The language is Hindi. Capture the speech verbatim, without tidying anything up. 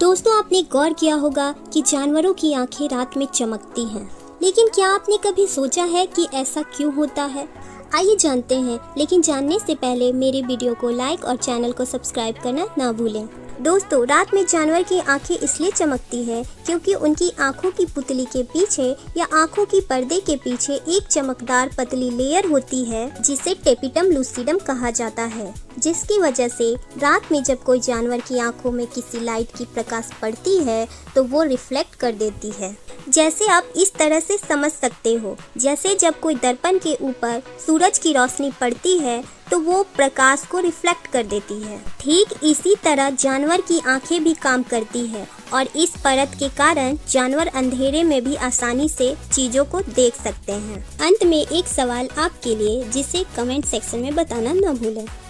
दोस्तों, आपने गौर किया होगा कि जानवरों की आंखें रात में चमकती हैं, लेकिन क्या आपने कभी सोचा है कि ऐसा क्यों होता है? आइए जानते हैं, लेकिन जानने से पहले मेरे वीडियो को लाइक और चैनल को सब्सक्राइब करना ना भूलें। दोस्तों, रात में जानवर की आंखें इसलिए चमकती है क्योंकि उनकी आंखों की पुतली के पीछे या आंखों की पर्दे के पीछे एक चमकदार पतली लेयर होती है जिसे टेपिटम लूसिडम कहा जाता है, जिसकी वजह से रात में जब कोई जानवर की आंखों में किसी लाइट की प्रकाश पड़ती है तो वो रिफ्लेक्ट कर देती है। जैसे आप इस तरह से समझ सकते हो, जैसे जब कोई दर्पण के ऊपर सूरज की रोशनी पड़ती है तो वो प्रकाश को रिफ्लेक्ट कर देती है। ठीक इसी तरह जानवर की आंखें भी काम करती है और इस परत के कारण जानवर अंधेरे में भी आसानी से चीजों को देख सकते हैं। अंत में एक सवाल आपके लिए, जिसे कमेंट सेक्शन में बताना न भूलें।